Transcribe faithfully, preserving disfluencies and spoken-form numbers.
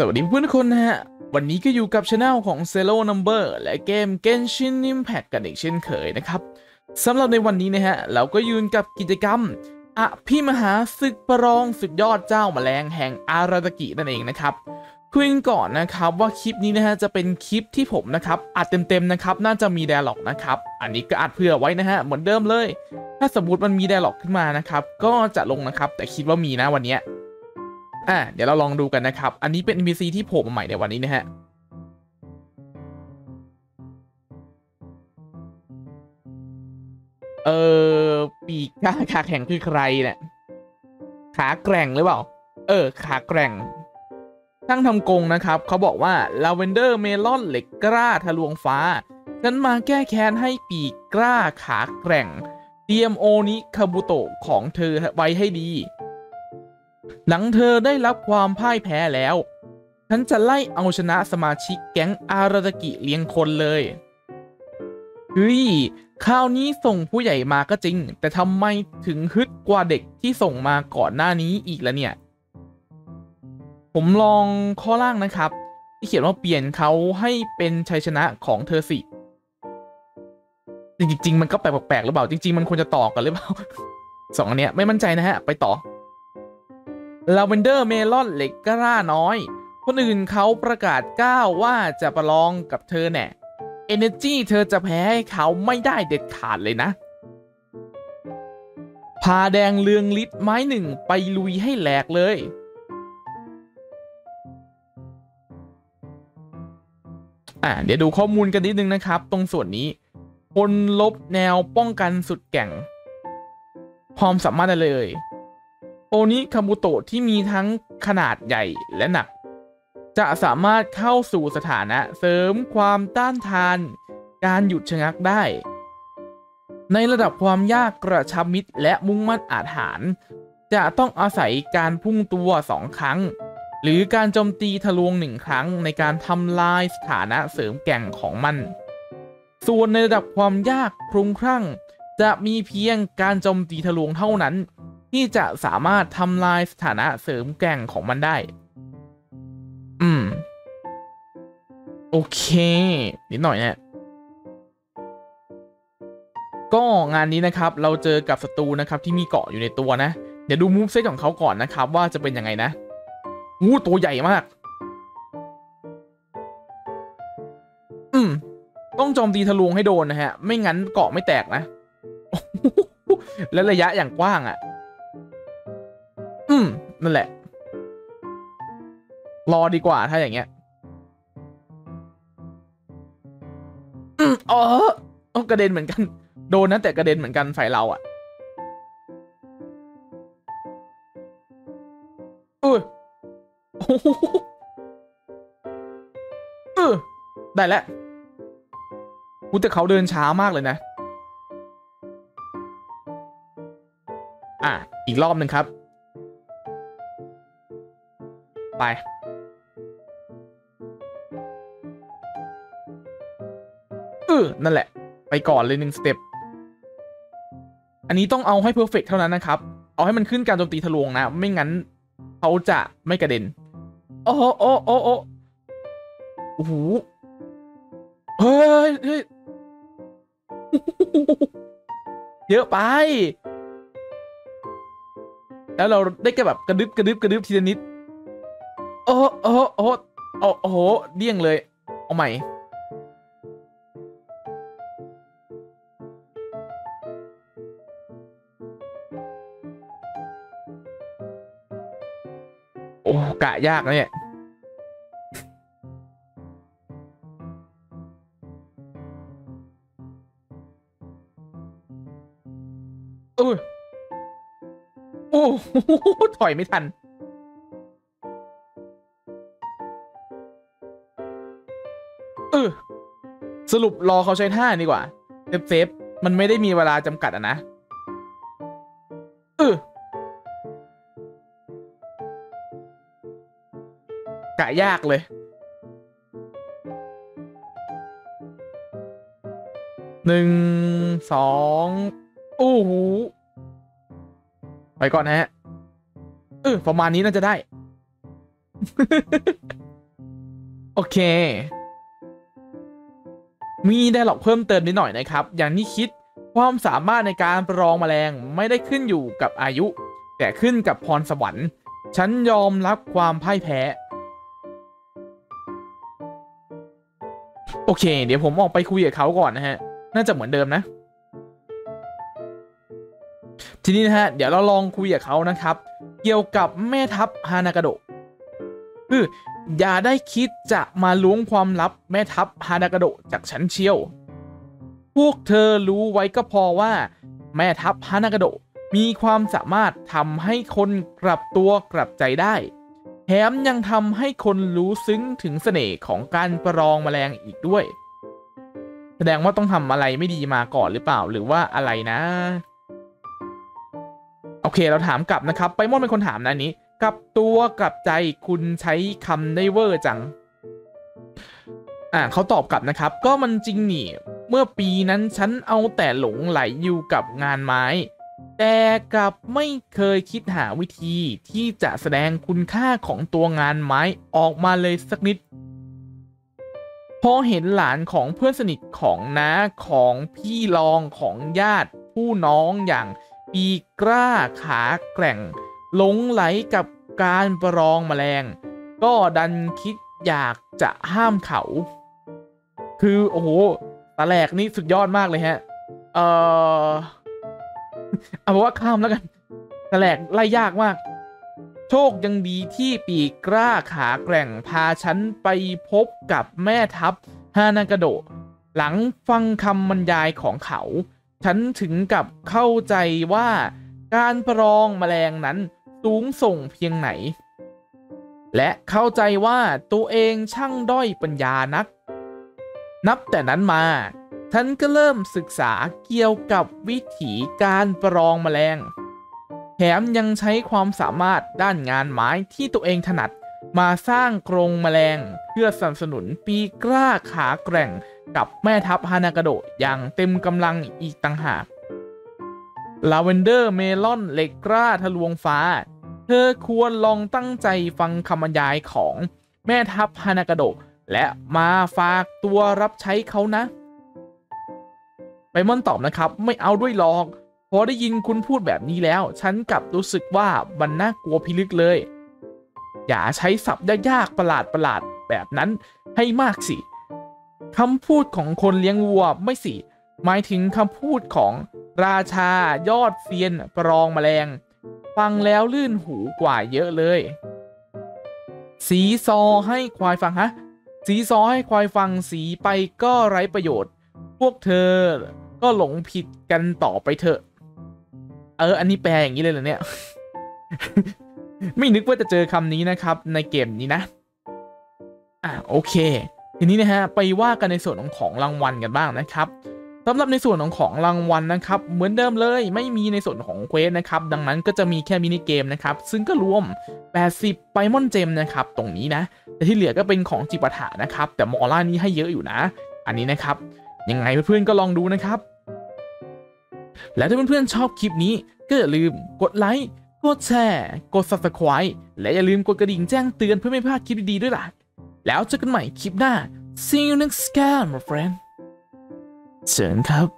สวัสดีเพื่อนทุกคนนะฮะวันนี้ก็อยู่กับช anel ของ Zero Number และเกม Genshin Impact กันอีกเช่นเคยนะครับสำหรับในวันนี้นะฮะเราก็ยืนกับกิจกรรมอภิมหาศึกประลองสุดยอดเจ้าแมลงแห่งอาราตากินั่นเองนะครับคุยกันก่อนนะครับว่าคลิปนี้นะฮะจะเป็นคลิปที่ผมนะครับอัดเต็มๆนะครับน่าจะมี dialog นะครับอันนี้ก็อัดเพื่อไว้นะฮะเหมือนเดิมเลยถ้าสมมติมันมี dialog ขึ้นมานะครับก็จะลงนะครับแต่คิดว่ามีนะวันนี้อ่ะเดี๋ยวเราลองดูกันนะครับอันนี้เป็น เอ็น พี ซี ที่โผล่มาใหม่ในวันนี้นะฮะเออปีกขาแข็งคือใครเนี่ยขาแกร่งหรือเปล่าเออขาแกร่งช่างทำกงนะครับเขาบอกว่าลาเวนเดอร์เมลอนเหล็กกล้าทะลวงฟ้าฉันมาแก้แค้นให้ปีกกล้าขาแกร่งเตรียมโอนิคาบุโตะของเธอไว้ให้ดีหลังเธอได้รับความพ่ายแพ้แล้วฉันจะไล่เอาชนะสมาชิกแก๊งอาราตากิเลี้ยงคนเลยเฮ้ยคราวนี้ส่งผู้ใหญ่มาก็จริงแต่ทำไมถึงฮึดกว่าเด็กที่ส่งมาก่อนหน้านี้อีกแล้วเนี่ยผมลองข้อล่างนะครับที่เขียนว่าเปลี่ยนเขาให้เป็นชัยชนะของเธอสิจริงๆมันก็แปลกๆหรือเปล่าจริงๆมันควรจะต่อกันหรือเปล่าสองอันเนี้ยไม่มั่นใจนะฮะไปต่อลาเวนเดอร์เมลอนเหล็กกล้าน้อยคนอื่นเขาประกาศก้าวว่าจะประลองกับเธอแน่เอเนอร์จีเธอจะแพ้ให้เขาไม่ได้เด็ดขาดเลยนะพาแดงเลืองลิศไม้หนึ่งไปลุยให้แหลกเลยอ่ะเดี๋ยวดูข้อมูลกันนิดนึงนะครับตรงส่วนนี้คนลบแนวป้องกันสุดแกร่งความสามารถได้เลยโอนิคาบุโตะที่มีทั้งขนาดใหญ่และหนักจะสามารถเข้าสู่สถานะเสริมความต้านทานการหยุดชะงักได้ในระดับความยากกระชับมิตรและมุ่งมั่นอาถรรพ์จะต้องอาศัยการพุ่งตัวสองครั้งหรือการโจมตีทะลวงหนึ่งครั้งในการทำลายสถานะเสริมแก่งของมันส่วนในระดับความยากครุ่งครั่งจะมีเพียงการโจมตีทะลวงเท่านั้นที่จะสามารถทำลายสถานะเสริมแกร่งของมันได้อืมโอเคนิดหน่อยนะก็งานนี้นะครับเราเจอกับศัตรูนะครับที่มีเกาะอยู่ในตัวนะเดี๋ยวดูมูฟเซตของเขาก่อนนะครับว่าจะเป็นยังไงนะงูตัวใหญ่มากอืมต้องโจมตีทะลวงให้โดนนะฮะไม่งั้นเกาะไม่แตกนะและระยะอย่างกว้างอ่ะอืมนั่นแหละรอดีกว่าถ้าอย่างเงี้ยอืมอ๋อกระเด็นเหมือนกันโดนนะแต่กระเด็นเหมือนกันฝ่ายเราอ่ะเออเออได้แล้วกูแต่เขาเดินช้ามากเลยนะอ่ะอีกรอบหนึ่งครับไปเออนั่นแหละไปก่อนเลยหนึ่งสเต็ปอันนี้ต้องเอาให้เพอร์เฟกต์เท่านั้นนะครับเอาให้มันขึ้นการโจมตีทะลวงนะไม่งั้นเขาจะไม่กระเด็นโอ้โหโอ้โหโอ้โหเฮ้ยเฮ้ยเยอะไปแล้วเราได้แค่แบบกระดึบกระดึบกระดึบทีละนิดโอ้โหโอ้โหโอ้โหเดี่ยงเลยเอาใหม่โอ้กะยากนะเนี่ยโอ้ยโอ้ถอยไม่ทันเออสรุปรอเขาใช้ท่าดีกว่าเซฟเซฟมันไม่ได้มีเวลาจำกัดอะนะเออกะยากเลยหนึ่งสองโอ้โหไปก่อนนะฮะเออประมาณนี้น่าจะได้ โอเคมีไดร็อกเพิ่มเติมนิดหน่อยนะครับอย่างที่คิดความสามารถในการประลองแมลงไม่ได้ขึ้นอยู่กับอายุแต่ขึ้นกับพรสวรรค์ฉันยอมรับความพ่ายแพ้โอเคเดี๋ยวผมออกไปคุยกับเขาก่อนนะฮะน่าจะเหมือนเดิมนะทีนี้นะฮะเดี๋ยวเราลองคุยกับเขานะครับเกี่ยวกับแม่ทัพฮานากาโดะคืออย่าได้คิดจะมาล้วงความลับแม่ทัพฮานากาโดะจากฉันเชียวพวกเธอรู้ไว้ก็พอว่าแม่ทัพฮานากาโดะมีความสามารถทำให้คนกลับตัวกลับใจได้แถมยังทำให้คนรู้ซึ้งถึงเสน่ห์ของการประลองแมลงอีกด้วยแสดงว่าต้องทำอะไรไม่ดีมาก่อนหรือเปล่าหรือว่าอะไรนะโอเคเราถามกลับนะครับไปม่อนเป็นคนถามนะนี้กลับตัวกลับใจคุณใช้คำได้เวอร์จังอ่าเขาตอบกลับนะครับก็มันจริงนี่เมื่อปีนั้นฉันเอาแต่หลงไหลอยู่กับงานไม้แต่กลับไม่เคยคิดหาวิธีที่จะแสดงคุณค่าของตัวงานไม้ออกมาเลยสักนิดพอเห็นหลานของเพื่อนสนิทของน้าของพี่รองของญาติผู้น้องอย่างปีกล้าขาแกร่งหลงไหลกับการประลองแมลงก็ดันคิดอยากจะห้ามเขาคือโอ้โหตะแหลกนี่สุดยอดมากเลยฮะเออเอาว่าข้ามแล้วกันตะแหลกไล่ยากมากโชคยังดีที่ปีกล้าขาแกร่งพาฉันไปพบกับแม่ทัพฮานากาโดะหลังฟังคำบรรยายของเขาฉันถึงกับเข้าใจว่าการประลองแมลงนั้นสูงส่งเพียงไหนและเข้าใจว่าตัวเองช่างด้อยปัญญานักนับแต่นั้นมาฉันก็เริ่มศึกษาเกี่ยวกับวิถีการประลองแมลงแถมยังใช้ความสามารถด้านงานไม้ที่ตัวเองถนัดมาสร้างกรงแมลงเพื่อสนับสนุนปีกล้าขาแกร่งกับแม่ทัพฮานากาโดะอย่างเต็มกำลังอีกต่างหากลาเวนเดอร์เมลอนเล็กกล้าทะลวงฟ้าเธอควรลองตั้งใจฟังคำบรรยายของแม่ทัพฮานากาโดะและมาฝากตัวรับใช้เขานะไปม่อนตอบนะครับไม่เอาด้วยหรอกพอได้ยินคุณพูดแบบนี้แล้วฉันกลับรู้สึกว่ามันน่ากลัวพิลึกเลยอย่าใช้ศัพท์ยากๆประหลาดประหลาดแบบนั้นให้มากสิคำพูดของคนเลี้ยงวัวไม่สิหมายถึงคำพูดของราชายอดเซียนประลองแมลงฟังแล้วลื่นหูกว่าเยอะเลยสีซอให้ควายฟังฮะสีซอให้ควายฟังสีไปก็ไร้ประโยชน์พวกเธอก็หลงผิดกันต่อไปเถอะเอออันนี้แปลอย่างนี้เลยเหรอเนี่ย ไม่นึกว่าจะเจอคำนี้นะครับในเกมนี้นะอ่ะโอเคทีนี้นะฮะไปว่ากันในส่วนของของรางวัลกันบ้างนะครับสำหรับในส่วนของของรางวัลนะครับเหมือนเดิมเลยไม่มีในส่วนของเควสนะครับดังนั้นก็จะมีแค่มินิเกมนะครับซึ่งก็รวมแปดสิบไบมอนเจมนะครับตรงนี้นะแต่ที่เหลือก็เป็นของจิปาถะนะครับแต่มอล่านี้ให้เยอะอยู่นะอันนี้นะครับยังไงเพื่อนๆก็ลองดูนะครับและถ้าเพื่อนๆชอบคลิปนี้ก็อย่าลืมกดไลค์กดแชร์กด ซับสไครบ์ และอย่าลืมกดกระดิ่งแจ้งเตือนเพื่อไม่พลาดคลิปดีๆด้วยล่ะแล้วเจอกันใหม่คลิปหน้า See you next time my friend เชิญครับ